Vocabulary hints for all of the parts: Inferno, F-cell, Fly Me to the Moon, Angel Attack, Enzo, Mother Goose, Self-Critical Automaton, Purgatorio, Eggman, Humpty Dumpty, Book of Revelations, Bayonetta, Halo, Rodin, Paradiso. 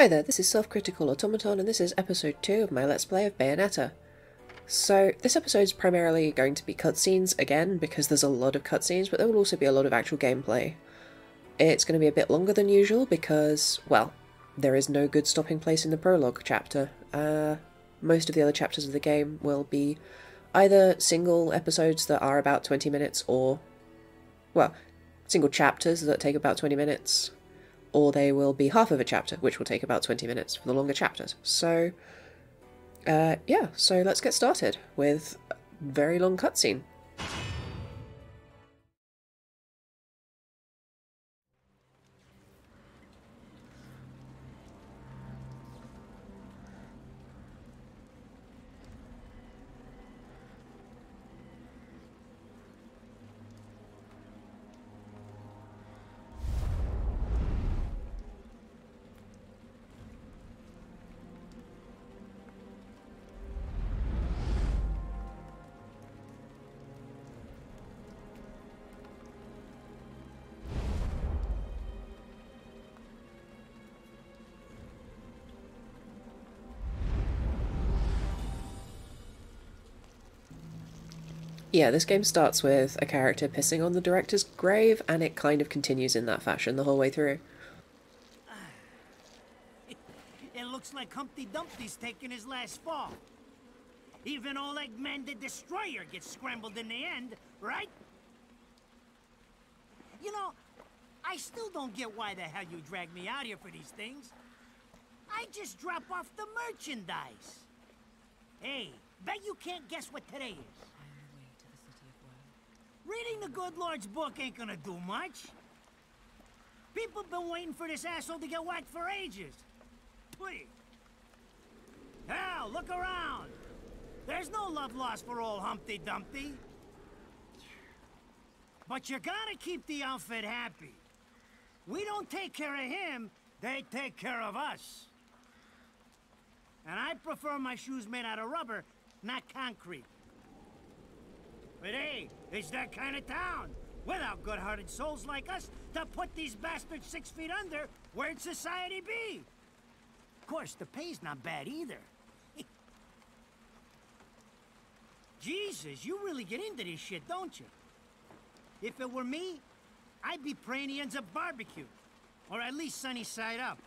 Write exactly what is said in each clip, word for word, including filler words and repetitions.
Hi there, this is Self-Critical Automaton and this is episode two of my Let's Play of Bayonetta. So, this episode's primarily going to be cutscenes again, because there's a lot of cutscenes, but there will also be a lot of actual gameplay. It's going to be a bit longer than usual because, well, there is no good stopping place in the prologue chapter. Uh, most of the other chapters of the game will be either single episodes that are about twenty minutes or, well, single chapters that take about twenty minutes. Or they will be half of a chapter, which will take about twenty minutes for the longer chapters. So, uh, yeah, so let's get started with a very long cutscene. Yeah, this game starts with a character pissing on the director's grave, and it kind of continues in that fashion the whole way through. It looks like Humpty Dumpty's taking his last fall. Even old Eggman the Destroyer gets scrambled in the end, right? You know, I still don't get why the hell you drag me out here for these things. I just drop off the merchandise. Hey, bet you can't guess what today is. Reading the good Lord's book ain't gonna do much. People been waiting for this asshole to get whacked for ages. Please. Now, look around. There's no love lost for old Humpty Dumpty. But you gotta keep the outfit happy. We don't take care of him, they take care of us. And I prefer my shoes made out of rubber, not concrete. But hey, it's that kind of town, without good-hearted souls like us to put these bastards six feet under, where'd society be? Of course, the pay's not bad either. Jesus, you really get into this shit, don't you? If it were me, I'd be praying he ends up barbecued, or at least sunny side up.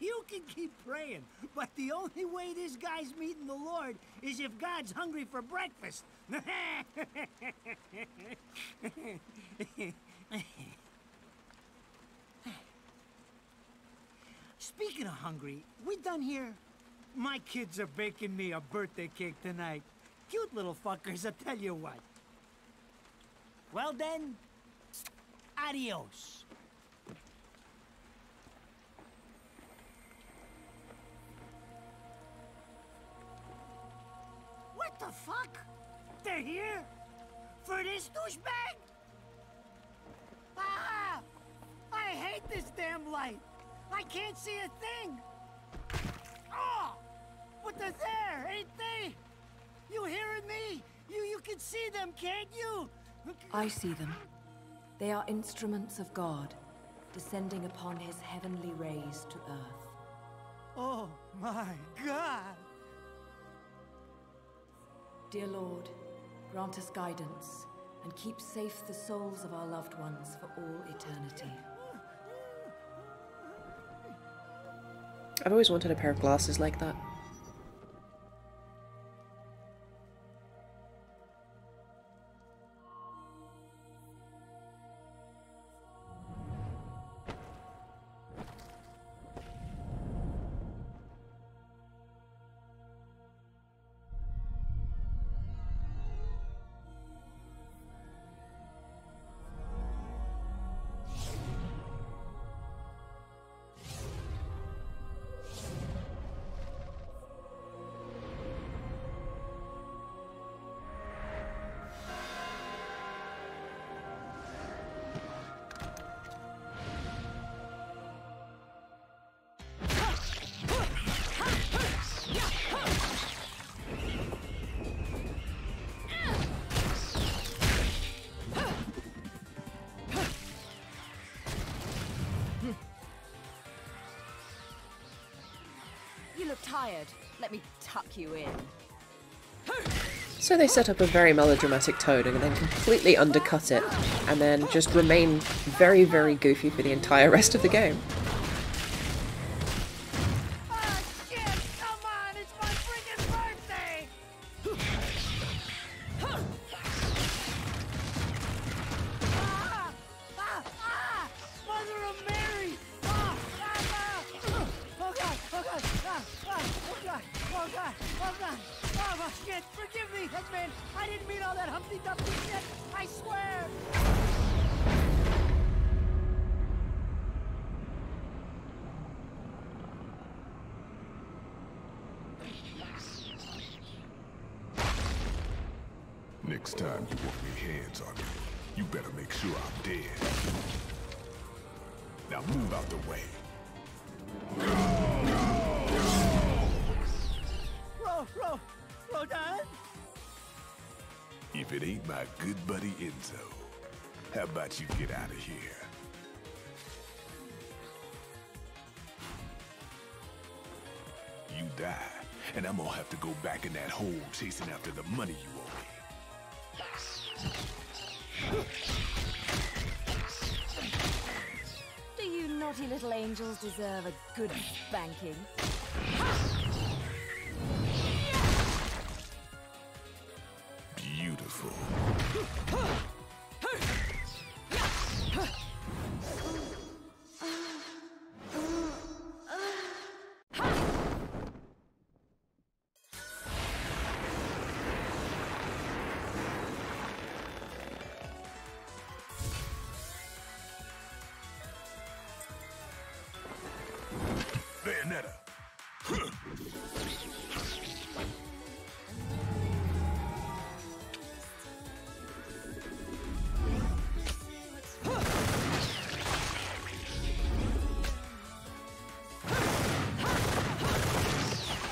You can keep praying, but the only way this guy's meeting the Lord is if God's hungry for breakfast. Speaking of hungry, we done here? My kids are baking me a birthday cake tonight. Cute little fuckers, I tell you what. Well then, adios. What the fuck? They're here? For this douchebag? Ah! I hate this damn light! I can't see a thing! Oh! But they're there, ain't they? You hearing me? You, you can see them, can't you? I see them. They are instruments of God, descending upon his heavenly rays to earth. Oh my God! Dear Lord, grant us guidance, and keep safe the souls of our loved ones for all eternity. I've always wanted a pair of glasses like that. tired. Let me tuck you in. So they set up a very melodramatic Toad and then completely undercut it, and then just remain very, very goofy for the entire rest of the game. Oh, shit, come on, it's my freaking birthday! Oh, shit! Forgive me, Eggman! I didn't mean all that Humpty Dumpty shit! I swear! Next time you want me hands on you, you better make sure I'm dead. Now move out the way. Go! Go! Go! Ro, Ro. Rodin? If it ain't my good buddy Enzo, how about you get out of here? You die, and I'm gonna have to go back in that hole chasing after the money you owe me. Do you naughty little angels deserve a good spanking? Bayonetta.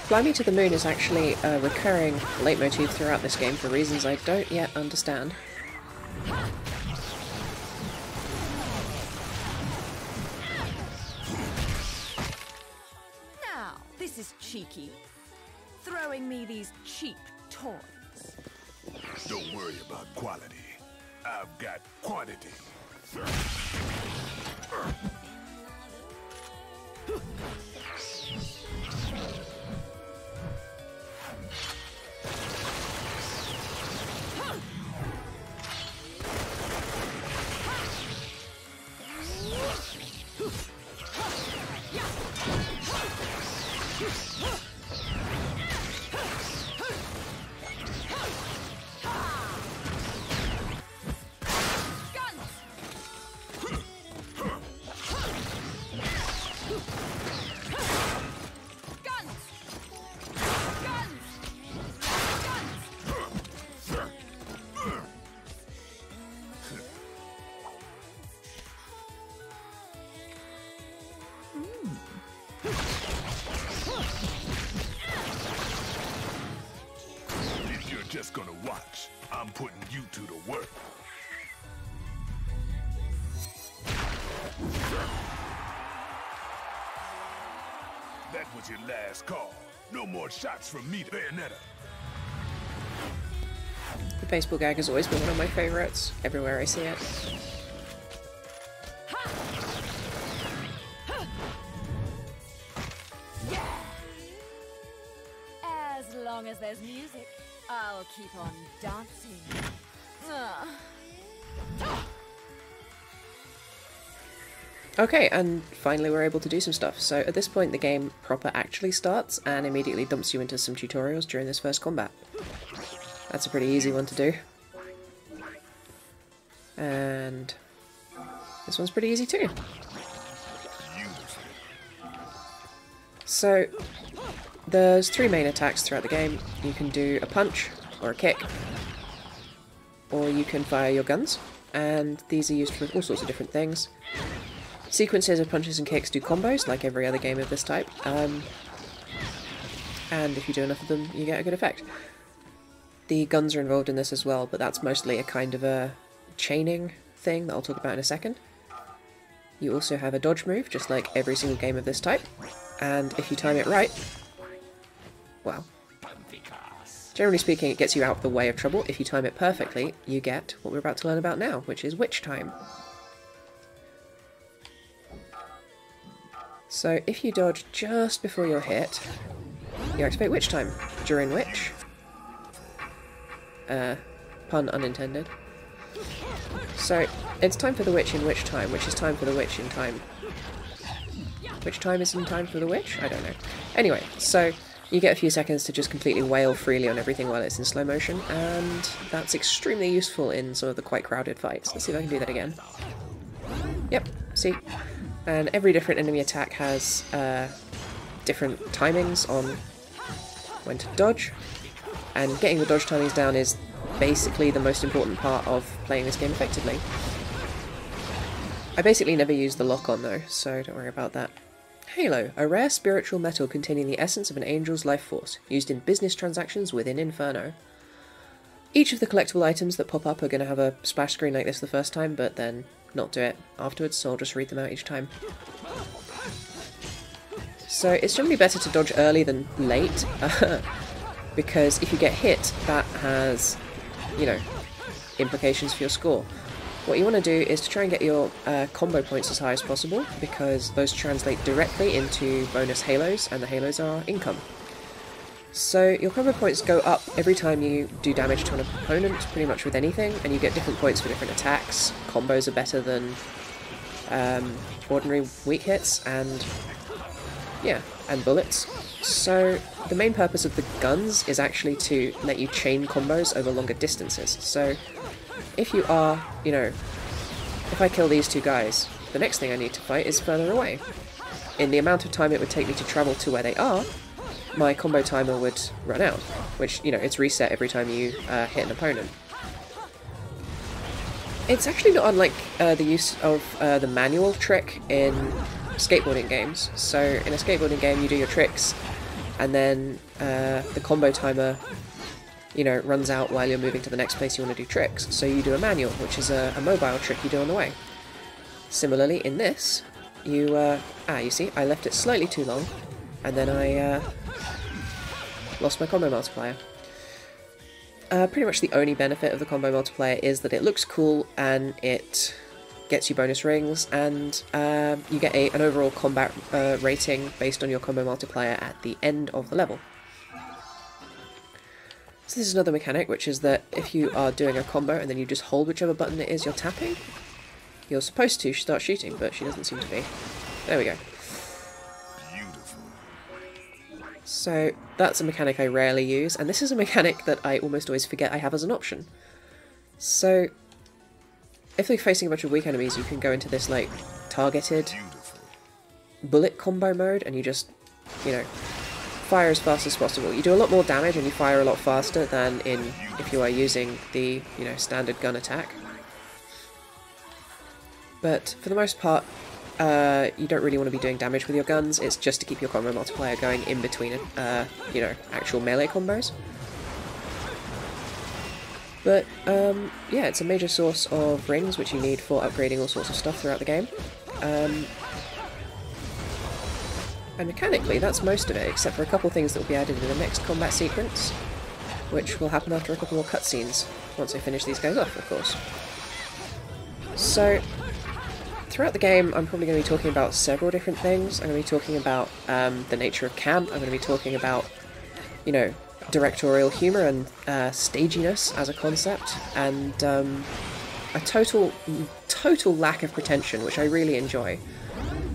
Fly Me to the Moon is actually a recurring leitmotif throughout this game for reasons I don't yet understand. Now, this is cheeky. Throwing me these cheap toys. Don't worry about quality. I've got quantity. Just gonna watch. I'm putting you to the work. That was your last call. No more shots from me to Bayonetta. The baseball gag has always been one of my favorites. Everywhere I see it. Yeah. As long as there's music. I'll keep on dancing. Uh. Okay, and finally we're able to do some stuff. So at this point the game proper actually starts and immediately dumps you into some tutorials during this first combat. That's a pretty easy one to do. And this one's pretty easy too. So there's three main attacks throughout the game. You can do a punch, or a kick, or you can fire your guns, and these are used for all sorts of different things. Sequences of punches and kicks do combos, like every other game of this type, um, and if you do enough of them, you get a good effect. The guns are involved in this as well, but that's mostly a kind of a chaining thing that I'll talk about in a second. You also have a dodge move, just like every single game of this type, and if you time it right, well. Generally speaking, it gets you out of the way of trouble. If you time it perfectly, you get what we're about to learn about now, which is witch time. So if you dodge just before you're hit, you activate witch time, during which, uh, pun unintended. So it's time for the witch in witch time, which is time for the witch in time. Which time is in time for the witch? I don't know. Anyway, so you get a few seconds to just completely wail freely on everything while it's in slow motion, and that's extremely useful in some of the quite crowded fights. Let's see if I can do that again. Yep, see? And every different enemy attack has uh, different timings on when to dodge, and getting the dodge timings down is basically the most important part of playing this game effectively. I basically never use the lock-on though, so don't worry about that. Halo, a rare spiritual metal containing the essence of an angel's life force, used in business transactions within Inferno. Each of the collectible items that pop up are going to have a splash screen like this the first time, but then not do it afterwards, so I'll just read them out each time. So it's generally better to dodge early than late, because if you get hit, that has, you know, implications for your score. What you want to do is to try and get your uh, combo points as high as possible, because those translate directly into bonus halos, and the halos are income. So your combo points go up every time you do damage to an opponent, pretty much with anything, and you get different points for different attacks. Combos are better than um, ordinary weak hits, and yeah, and bullets. So the main purpose of the guns is actually to let you chain combos over longer distances. So if you are, you know, if I kill these two guys, the next thing I need to fight is further away. In the amount of time it would take me to travel to where they are, my combo timer would run out, which, you know, it's reset every time you uh, hit an opponent. It's actually not unlike uh, the use of uh, the manual trick in skateboarding games. So in a skateboarding game, you do your tricks, and then uh, the combo timer, you know, it runs out while you're moving to the next place you want to do tricks, so you do a manual, which is a, a mobile trick you do on the way. Similarly, in this, you, uh, ah, you see, I left it slightly too long, and then I, uh, lost my combo multiplier. Uh, pretty much the only benefit of the combo multiplier is that it looks cool, and it gets you bonus rings, and, uh, you get a, an overall combat uh, rating based on your combo multiplier at the end of the level. So this is another mechanic, which is that if you are doing a combo and then you just hold whichever button it is you're tapping, you're supposed to start shooting, but she doesn't seem to be. There we go. Beautiful. So that's a mechanic I rarely use, and this is a mechanic that I almost always forget I have as an option. So if they're facing a bunch of weak enemies, you can go into this, like, targeted bullet combo mode, and you just, you know, fire as fast as possible. You do a lot more damage and you fire a lot faster than in if you are using the, you know, standard gun attack. But for the most part, uh, you don't really want to be doing damage with your guns. It's just to keep your combo multiplier going in between, uh, you know, actual melee combos. But um, yeah, it's a major source of rings, which you need for upgrading all sorts of stuff throughout the game. Um, And mechanically, that's most of it, except for a couple things that will be added in the next combat sequence, which will happen after a couple more cutscenes, once I finish these guys off, of course. So, throughout the game, I'm probably going to be talking about several different things. I'm going to be talking about um, the nature of camp, I'm going to be talking about, you know, directorial humour and uh, staginess as a concept, and um, a total, total lack of pretension, which I really enjoy.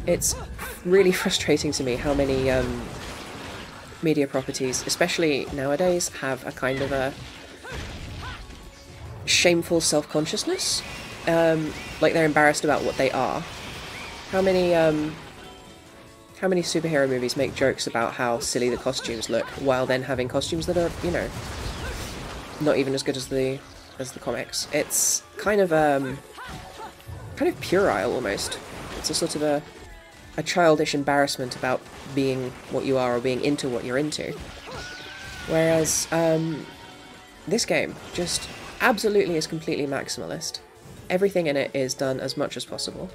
It's really frustrating to me how many um, media properties, especially nowadays, have a kind of a shameful self-consciousness. Um, like they're embarrassed about what they are. How many um, how many superhero movies make jokes about how silly the costumes look, while then having costumes that are, you know, not even as good as the as the comics? It's kind of um, kind of puerile almost. It's a sort of a a childish embarrassment about being what you are or being into what you're into. Whereas um, this game just absolutely is completely maximalist. Everything in it is done as much as possible.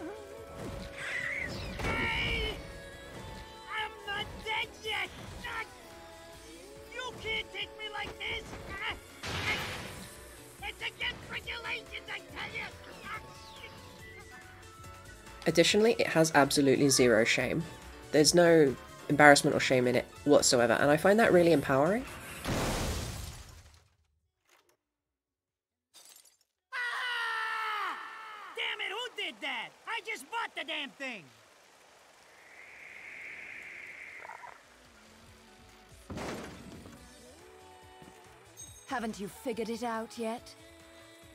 Additionally, it has absolutely zero shame. There's no embarrassment or shame in it whatsoever, and I find that really empowering. Ah! Damn it, who did that? I just bought the damn thing! Haven't you figured it out yet?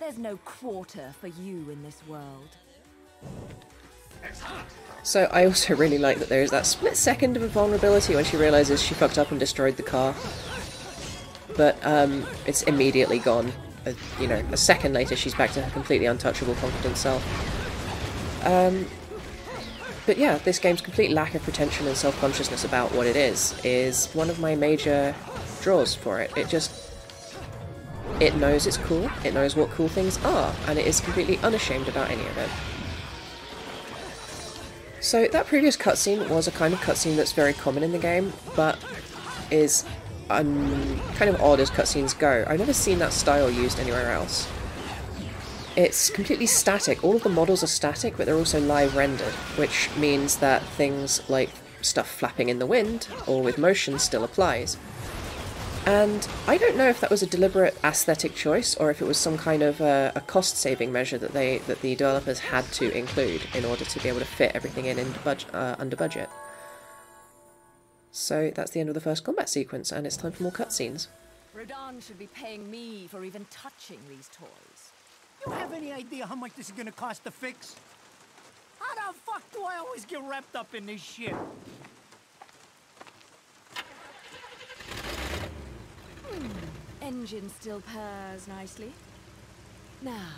There's no quarter for you in this world. So I also really like that there is that split second of vulnerability when she realizes she fucked up and destroyed the car. But um, it's immediately gone. Uh, you know, a second later she's back to her completely untouchable, confident self. Um, but yeah, this game's complete lack of pretension and self-consciousness about what it is is one of my major draws for it. It just... It knows it's cool, it knows what cool things are, and it is completely unashamed about any of it. So that previous cutscene was a kind of cutscene that's very common in the game, but is um, kind of odd as cutscenes go. I've never seen that style used anywhere else. It's completely static. All of the models are static, but they're also live rendered, which means that things like stuff flapping in the wind, or with motion, still applies. And I don't know if that was a deliberate aesthetic choice or if it was some kind of uh, a cost-saving measure that they that the developers had to include in order to be able to fit everything in, in budge uh, under budget. So that's the end of the first combat sequence, and it's time for more cutscenes. Rodin should be paying me for even touching these toys. You have any idea how much this is going to cost to fix? How the fuck do I always get wrapped up in this shit? Engine still purrs nicely. Now,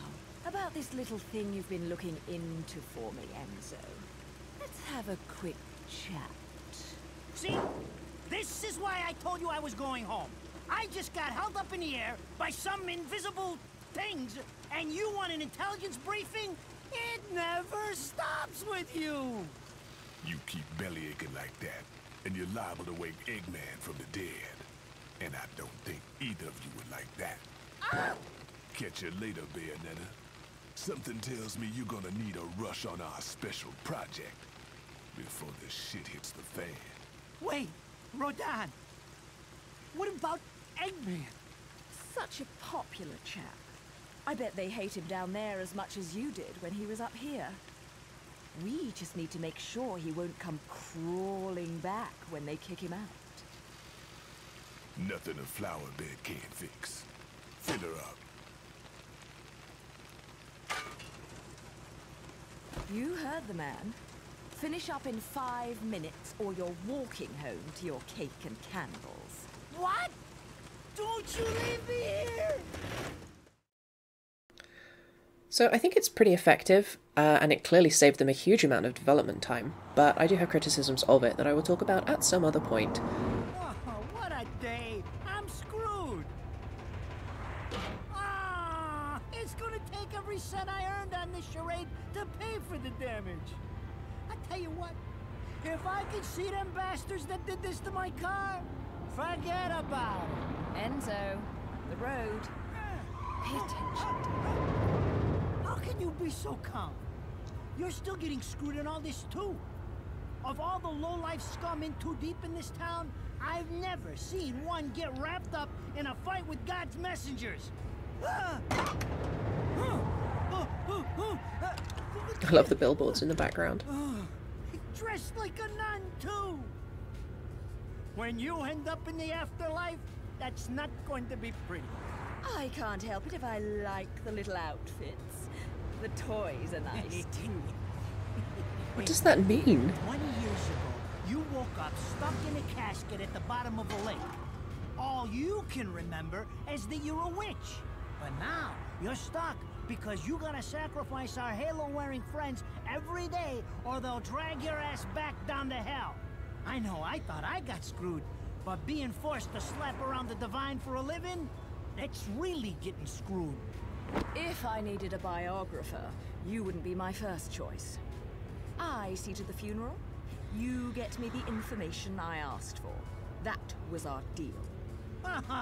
about this little thing you've been looking into for me, Enzo. Let's have a quick chat. See? This is why I told you I was going home. I just got held up in the air by some invisible things, and you want an intelligence briefing? It never stops with you! You keep bellyaching like that, and you're liable to wake Eggman from the dead. And I don't think either of you would like that. Ah! Catch you later, Bayonetta. Something tells me you're gonna need a rush on our special project before the shit hits the fan. Wait, Rodin. What about Eggman? Such a popular chap. I bet they hate him down there as much as you did when he was up here. We just need to make sure he won't come crawling back when they kick him out. Nothing a flower bed can't fix. Fill her up. You heard the man. Finish up in five minutes or you're walking home to your cake and candles. What? Don't you leave me here! So I think it's pretty effective, uh, and it clearly saved them a huge amount of development time, but I do have criticisms of it that I will talk about at some other point. Every cent I earned on this charade to pay for the damage. I tell you what, if I could see them bastards that did this to my car, forget about it. Enzo, the road. Pay attention. How can you be so calm? You're still getting screwed in all this too. Of all the low-life scum in too deep in this town, I've never seen one get wrapped up in a fight with God's messengers. Ah! I love the billboards in the background. Dressed like a nun, too. When you end up in the afterlife, that's not going to be pretty. I can't help it if I like the little outfits. The toys are nice, too. What does that mean? Twenty years ago, you woke up stuck in a casket at the bottom of a lake. All you can remember is that you're a witch. But now, you're stuck. Because you gotta sacrifice our Halo-wearing friends every day, or they'll drag your ass back down to hell. I know, I thought I got screwed, but being forced to slap around the divine for a living, that's really getting screwed. If I needed a biographer, you wouldn't be my first choice. I see to the funeral, you get me the information I asked for. That was our deal. Come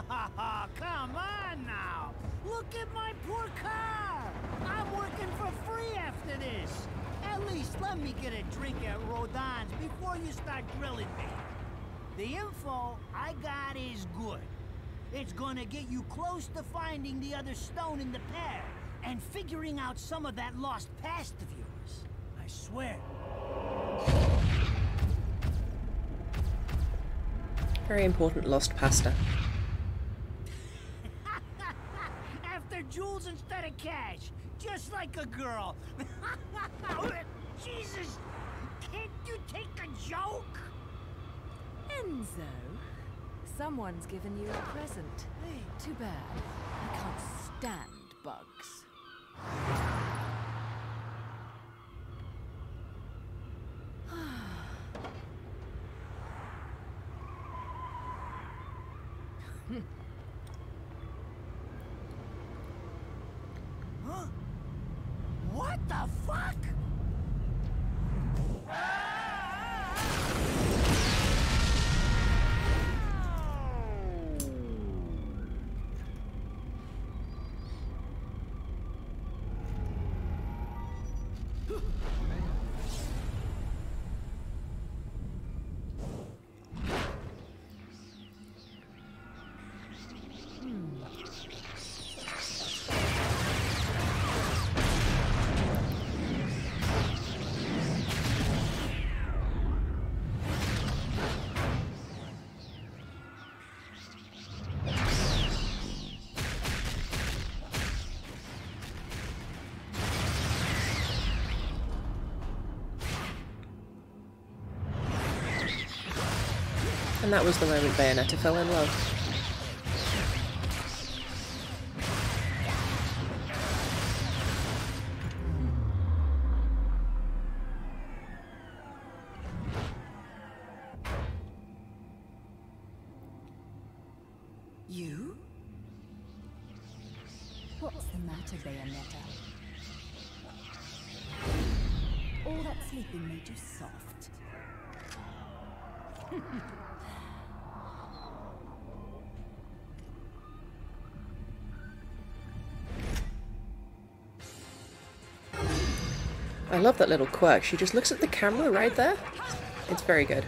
on now! Look at my poor car! I'm working for free after this! At least let me get a drink at Rodin's before you start drilling me. The info I got is good. It's gonna get you close to finding the other stone in the pair and figuring out some of that lost past of yours. I swear. Very important lost pasta. After jewels instead of cash. Just like a girl. Jesus, can't you take a joke? Enzo, someone's given you a present. Hey, too bad. I can't stand bugs. Huh? What the fuck? And that was the moment Bayonetta fell in love. You? What's the matter, Bayonetta? All that sleeping made you soft. I love that little quirk. She just looks at the camera right there. It's very good.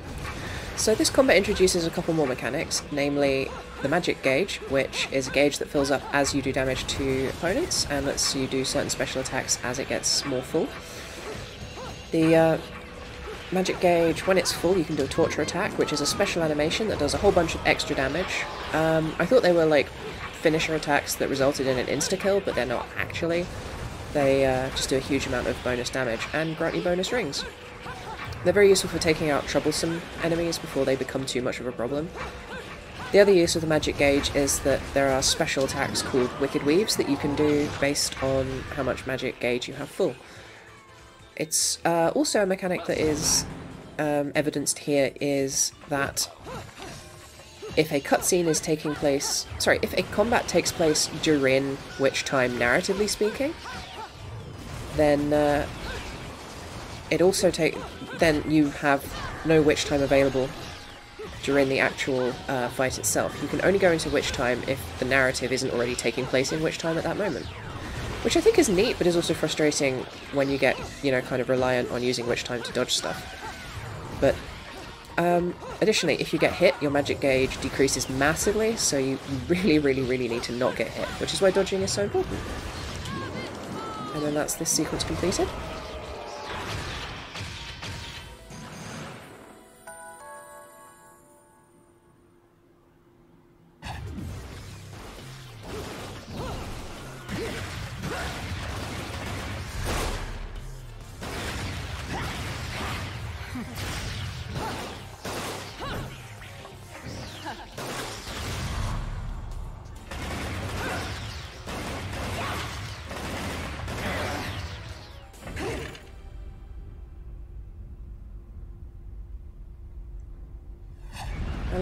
So this combat introduces a couple more mechanics, namely the magic gauge, which is a gauge that fills up as you do damage to opponents and lets you do certain special attacks as it gets more full. The uh, magic gauge, when it's full, you can do a torture attack, which is a special animation that does a whole bunch of extra damage. Um, I thought they were like finisher attacks that resulted in an insta-kill, but they're not actually. They uh, just do a huge amount of bonus damage and grant you bonus rings. They're very useful for taking out troublesome enemies before they become too much of a problem. The other use of the magic gauge is that there are special attacks called Wicked Weaves that you can do based on how much magic gauge you have full. It's uh, also a mechanic that is um, evidenced here is that if a cutscene is taking place, sorry, if a combat takes place during which time, narratively speaking, then uh, it also take then you have no witch time available during the actual uh, fight itself. You can only go into witch time if the narrative isn't already taking place in witch time at that moment, which I think is neat, but is also frustrating when you get you know kind of reliant on using witch time to dodge stuff. But um, additionally, if you get hit, your magic gauge decreases massively, so you really, really, really need to not get hit, which is why dodging is so important. And then that's this sequence completed.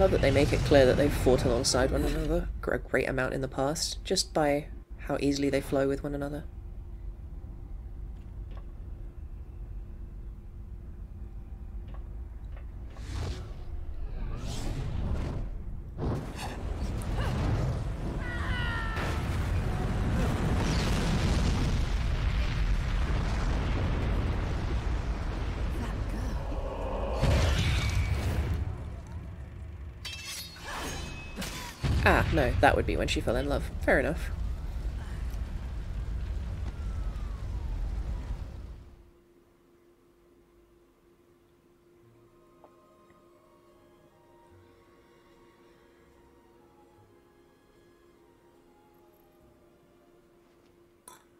That they make it clear that they've fought alongside one another a great amount in the past, just by how easily they flow with one another. Ah, no, that would be when she fell in love. Fair enough.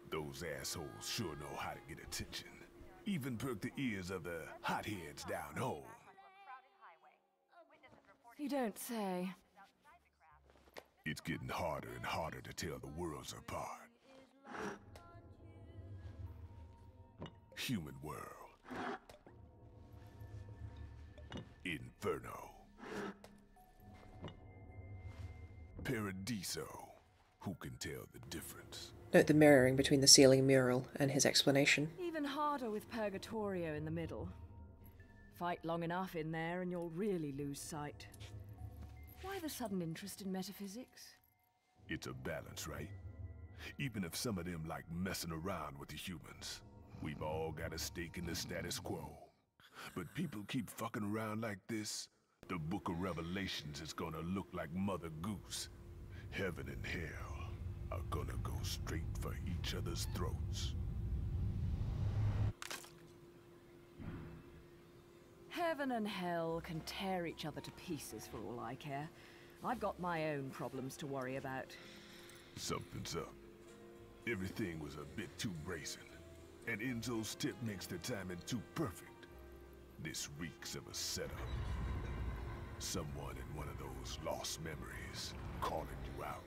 Those assholes sure know how to get attention. Even perk the ears of the hotheads down home. You don't say. It's getting harder and harder to tell the worlds apart. Human world. Inferno. Paradiso. Who can tell the difference? Note the mirroring between the ceiling mural and his explanation. Even harder with Purgatorio in the middle. Fight long enough in there and you'll really lose sight. Why the sudden interest in metaphysics? It's a balance, right? Even if some of them like messing around with the humans, we've all got a stake in the status quo. But people keep fucking around like this, the Book of Revelations is gonna look like Mother Goose. Heaven and hell are gonna go straight for each other's throats. Heaven and hell can tear each other to pieces for all I care. I've got my own problems to worry about. Something's up. Everything was a bit too brazen, and Enzo's tip makes the timing too perfect. This reeks of a setup. Someone in one of those lost memories calling you out.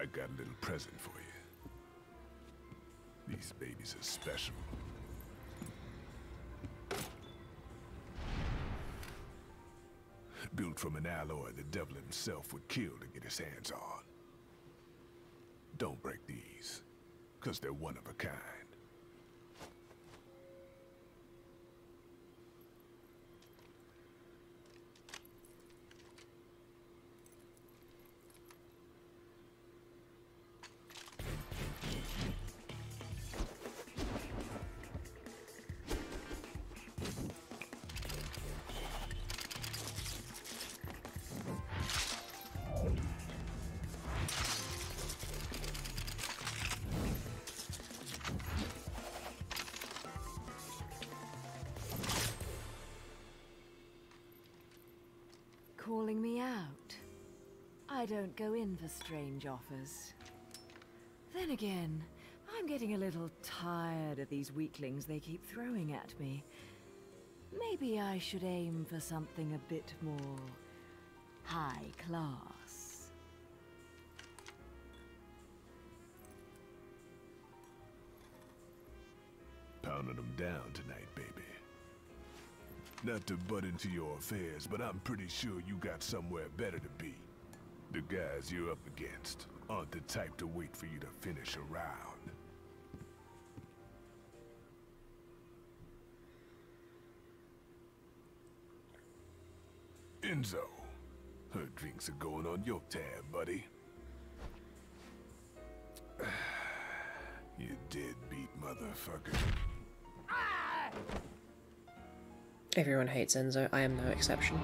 I got a little present for you. These babies are special. Built from an alloy the devil himself would kill to get his hands on. Don't break these, because they're one of a kind. Calling me out. I don't go in for strange offers. Then again, I'm getting a little tired of these weaklings they keep throwing at me. Maybe I should aim for something a bit more high class. Pounding them down tonight, baby. Not to butt into your affairs, but I'm pretty sure you got somewhere better to be. The guys you're up against aren't the type to wait for you to finish a round. Enzo, her drinks are going on your tab, buddy. You deadbeat motherfucker. Ah! Everyone hates Enzo, I am no exception.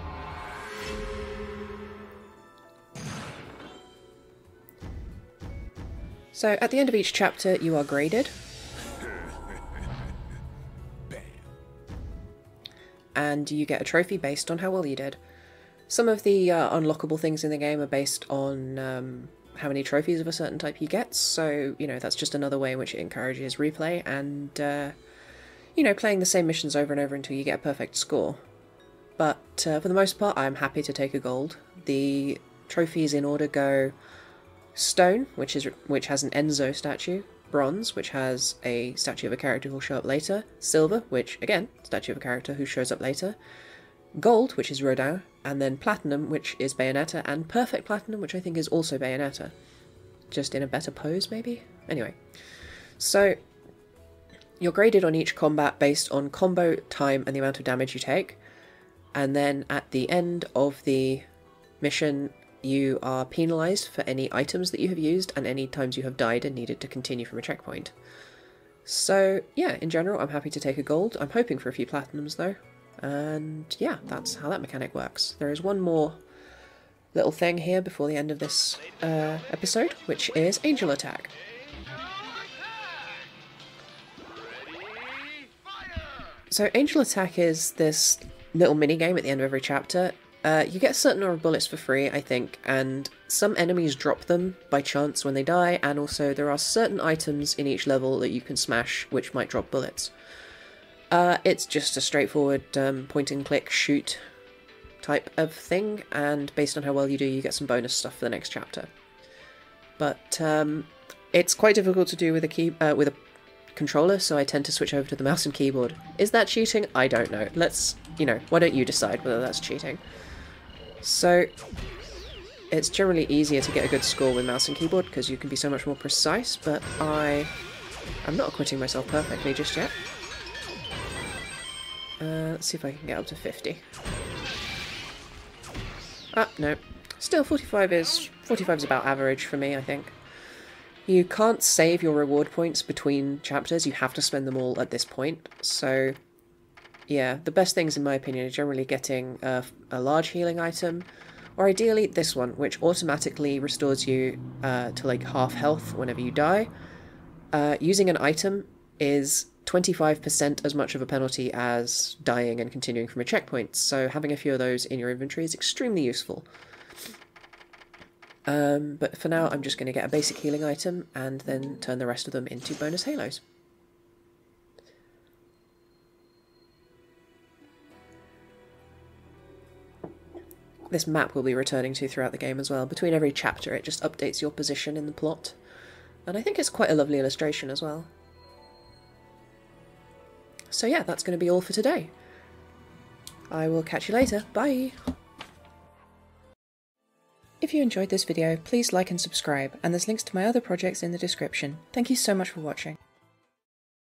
So, at the end of each chapter, you are graded. And you get a trophy based on how well you did. Some of the uh, unlockable things in the game are based on um, how many trophies of a certain type you get, so, you know, that's just another way in which it encourages replay and... Uh, you know, playing the same missions over and over until you get a perfect score. But uh, for the most part, I'm happy to take a gold. The trophies in order go stone, which is which has an Enzo statue, bronze, which has a statue of a character who'll show up later, silver, which again, statue of a character who shows up later, gold, which is Rodin, and then platinum, which is Bayonetta, and perfect platinum, which I think is also Bayonetta, just in a better pose, maybe. Anyway, so. You're graded on each combat based on combo, time, and the amount of damage you take. And then at the end of the mission, you are penalised for any items that you have used and any times you have died and needed to continue from a checkpoint. So, yeah, in general, I'm happy to take a gold. I'm hoping for a few platinums, though. And yeah, that's how that mechanic works. There is one more little thing here before the end of this uh, episode, which is Angel Attack. So Angel Attack is this little mini-game at the end of every chapter. Uh, you get a certain number of bullets for free, I think, and some enemies drop them by chance when they die, and also there are certain items in each level that you can smash which might drop bullets. Uh, it's just a straightforward um, point-and-click shoot type of thing, and based on how well you do, you get some bonus stuff for the next chapter. But um, it's quite difficult to do with a key uh, with a controller, so I tend to switch over to the mouse and keyboard. Is that cheating? I don't know. Let's, you know, why don't you decide whether that's cheating? So it's generally easier to get a good score with mouse and keyboard because you can be so much more precise, but I I'm not acquitting myself perfectly just yet. Uh, let's see if I can get up to fifty. Ah, no. Still, forty-five is forty-five is about average for me, I think. You can't save your reward points between chapters, you have to spend them all at this point, so yeah, the best things in my opinion are generally getting a, a large healing item, or ideally this one, which automatically restores you uh, to like half health whenever you die. Uh, using an item is twenty-five percent as much of a penalty as dying and continuing from a checkpoint, so having a few of those in your inventory is extremely useful. Um, but for now I'm just going to get a basic healing item and then turn the rest of them into bonus halos. This map we'll be returning to throughout the game as well. Between every chapter it just updates your position in the plot, and I think it's quite a lovely illustration as well. So yeah, that's going to be all for today. I will catch you later. Bye! If you enjoyed this video, please like and subscribe, and there's links to my other projects in the description. Thank you so much for watching.